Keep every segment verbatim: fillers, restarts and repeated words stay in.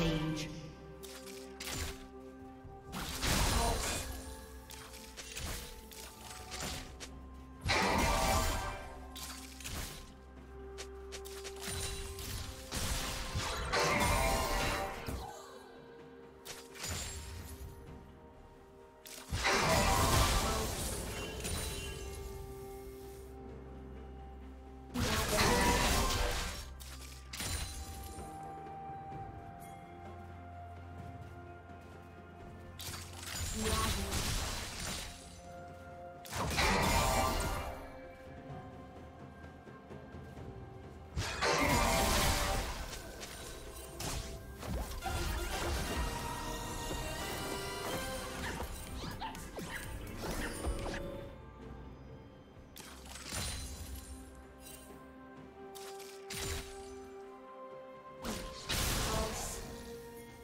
Rampage.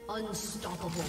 Unstoppable.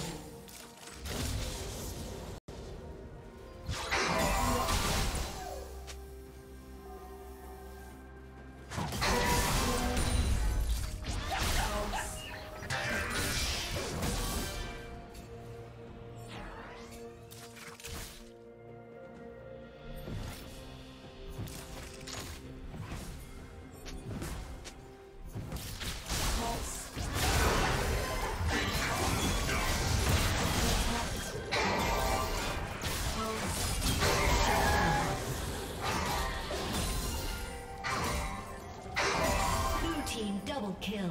Kill.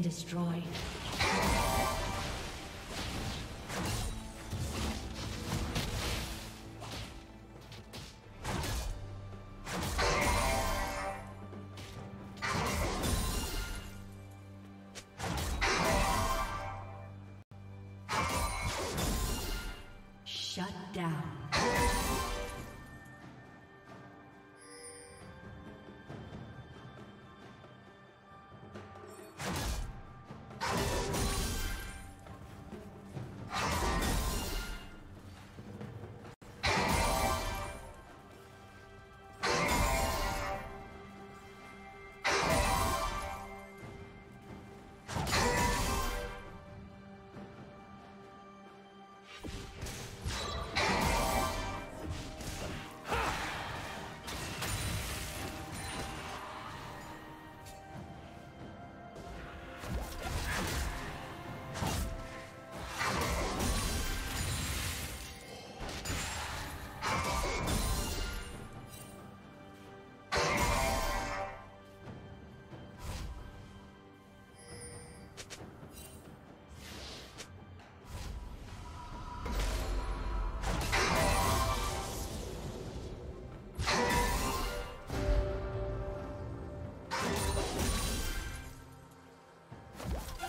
Destroyed. Shut down.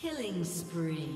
Killing spree.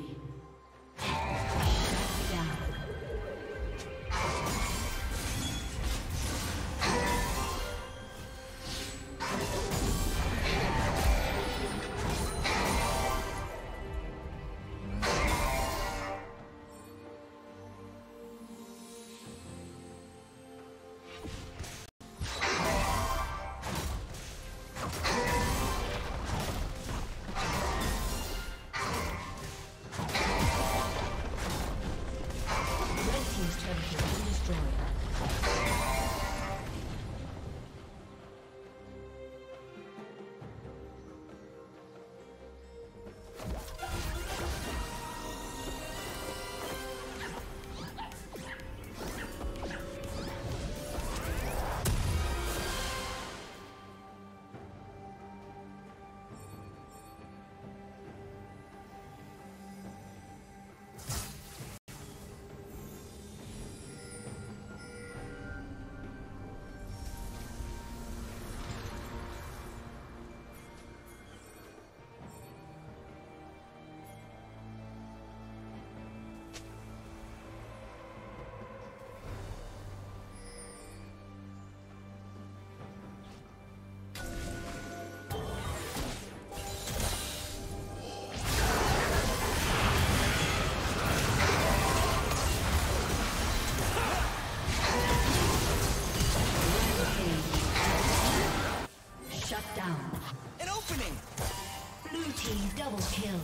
Double kill.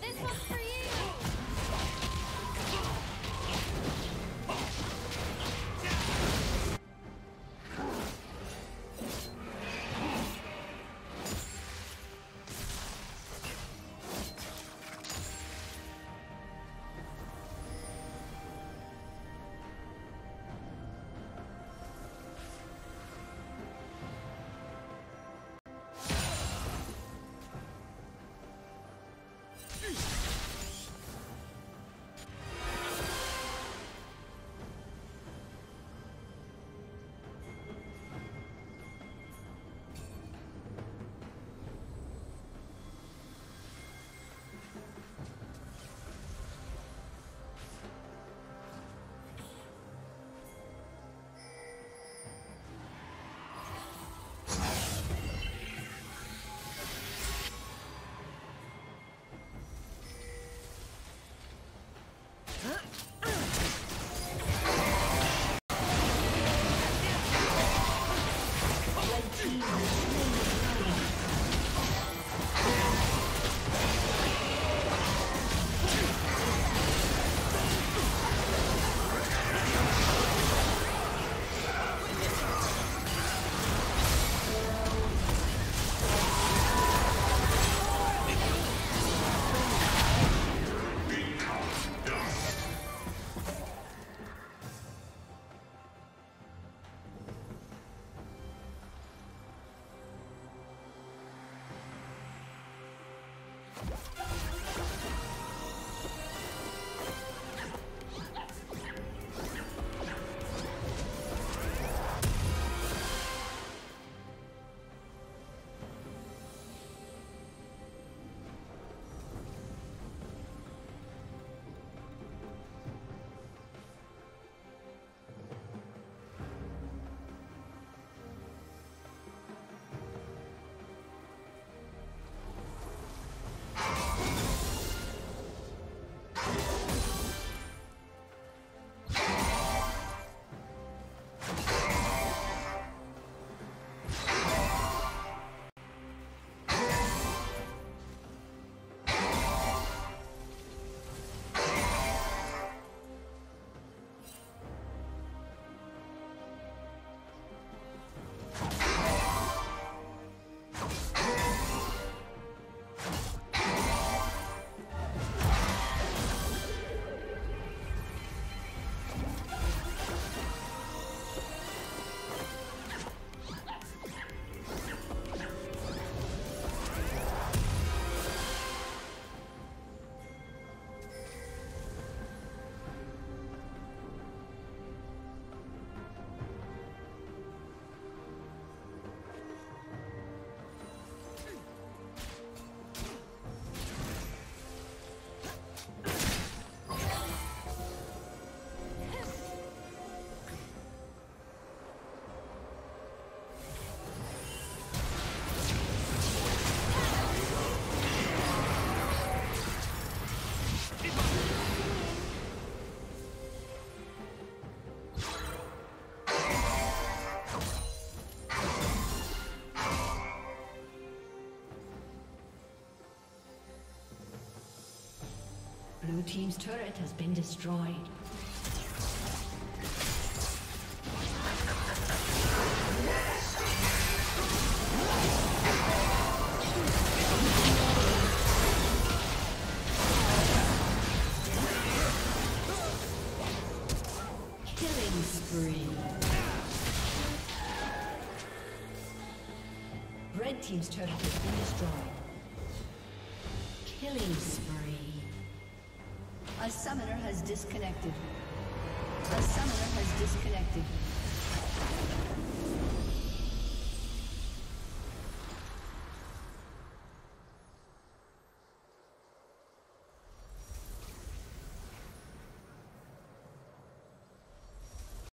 This one's for you. team's turret has been destroyed. Red team's turret has been destroyed. Killing spree. A summoner has disconnected. A summoner has disconnected.